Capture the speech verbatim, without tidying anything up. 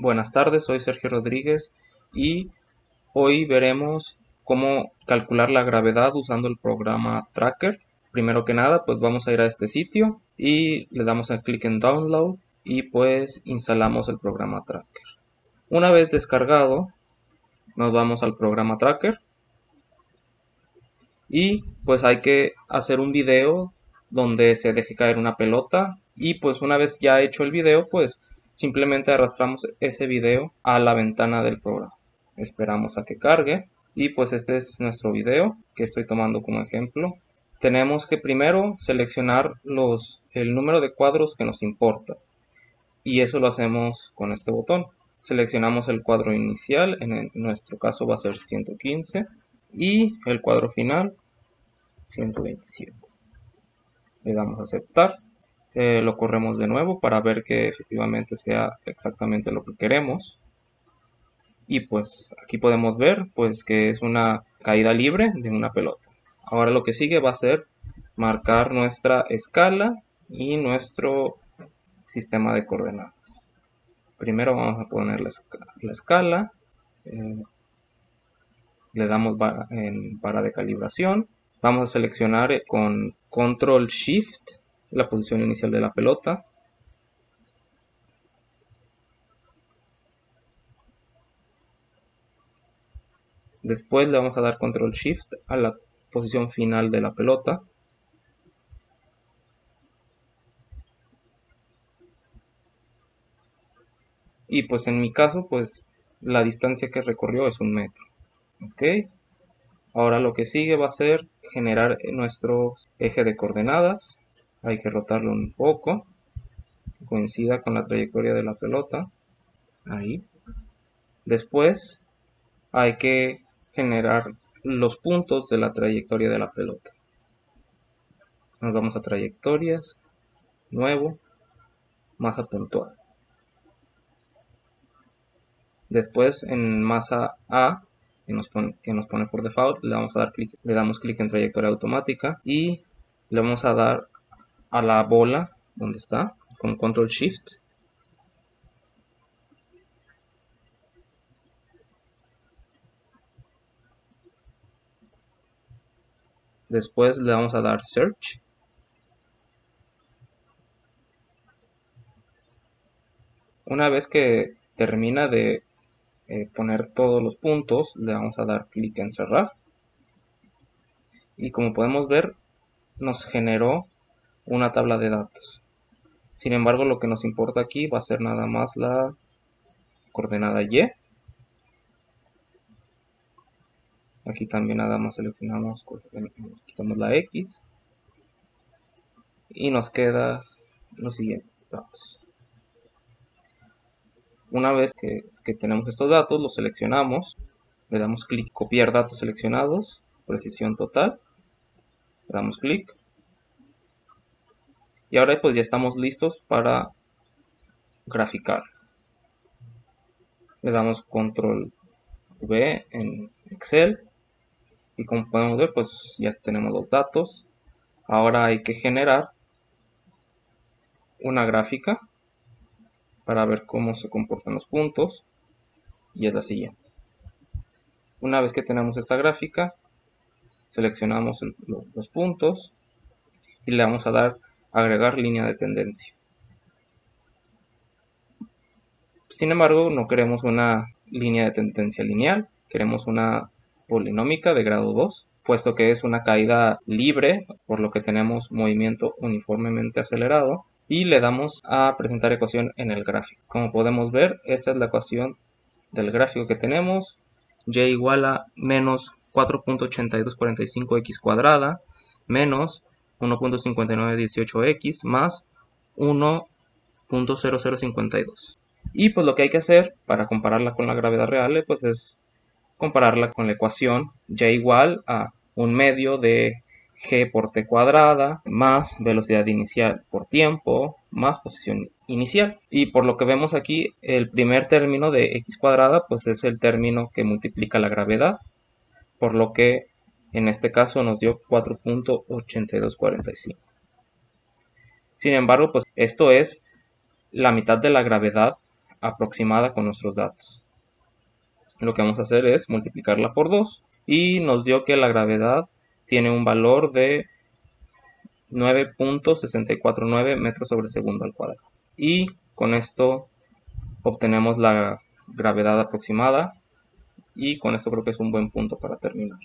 Buenas tardes, soy Sergio Rodríguez y hoy veremos cómo calcular la gravedad usando el programa Tracker. Primero que nada, pues vamos a ir a este sitio y le damos a clic en Download y pues instalamos el programa Tracker. Una vez descargado, nos vamos al programa Tracker y pues hay que hacer un video donde se deje caer una pelota y pues una vez ya hecho el video, pues simplemente arrastramos ese video a la ventana del programa. Esperamos a que cargue. Y pues este es nuestro video que estoy tomando como ejemplo. Tenemos que primero seleccionar los, el número de cuadros que nos importa. Y eso lo hacemos con este botón. Seleccionamos el cuadro inicial. En, el, en nuestro caso va a ser ciento quince. Y el cuadro final ciento veintisiete. Le damos a aceptar. Eh, lo corremos de nuevo para ver que efectivamente sea exactamente lo que queremos. Y pues aquí podemos ver pues que es una caída libre de una pelota. Ahora lo que sigue va a ser marcar nuestra escala y nuestro sistema de coordenadas. Primero vamos a poner la, esca la escala. Eh, le damos bar en barra de calibración. Vamos a seleccionar con Control Shift la posición inicial de la pelota. Después le vamos a dar Control Shift a la posición final de la pelota. Y pues en mi caso, pues la distancia que recorrió es un metro. Ok. Ahora lo que sigue va a ser generar nuestro eje de coordenadas. Hay que rotarlo un poco, que coincida con la trayectoria de la pelota. Ahí. Después hay que generar los puntos de la trayectoria de la pelota. Nos vamos a trayectorias, nuevo, masa puntual. Después en masa A, que nos pone, que nos pone por default, le vamos a dar clic, le damos clic en trayectoria automática y le vamos a dar a la bola donde está con Control Shift. Después le vamos a dar Search. Una vez que termina de eh, poner todos los puntos, le vamos a dar clic en cerrar y como podemos ver nos generó una tabla de datos. Sin embargo, lo que nos importa aquí va a ser nada más la coordenada Y. Aquí también nada más seleccionamos, quitamos la X y nos queda los siguientes datos. Una vez que, que tenemos estos datos, los seleccionamos, le damos clic, copiar datos seleccionados, precisión total, le damos clic. Y ahora pues ya estamos listos para graficar. Le damos Control V en Excel. Y como podemos ver, pues ya tenemos los datos. Ahora hay que generar una gráfica para ver cómo se comportan los puntos. Y es la siguiente. Una vez que tenemos esta gráfica, seleccionamos el, los puntos y le vamos a dar agregar línea de tendencia. Sin embargo, no queremos una línea de tendencia lineal, queremos una polinómica de grado dos, puesto que es una caída libre, por lo que tenemos movimiento uniformemente acelerado, y le damos a presentar ecuación en el gráfico. Como podemos ver, esta es la ecuación del gráfico que tenemos, y igual a menos cuatro punto ocho dos cuatro cinco x cuadrada, menos uno punto cinco nueve uno ocho x más uno punto cero cero cinco dos. Y pues lo que hay que hacer para compararla con la gravedad real pues es compararla con la ecuación y igual a un medio de g por t cuadrada más velocidad inicial por tiempo más posición inicial. Y por lo que vemos aquí, el primer término de x cuadrada pues es el término que multiplica la gravedad, por lo que en este caso nos dio cuatro punto ocho dos cuatro cinco. Sin embargo, pues esto es la mitad de la gravedad aproximada con nuestros datos. Lo que vamos a hacer es multiplicarla por dos y nos dio que la gravedad tiene un valor de nueve punto seiscientos cuarenta y nueve metros sobre segundo al cuadrado. Y con esto obtenemos la gravedad aproximada y con esto creo que es un buen punto para terminar.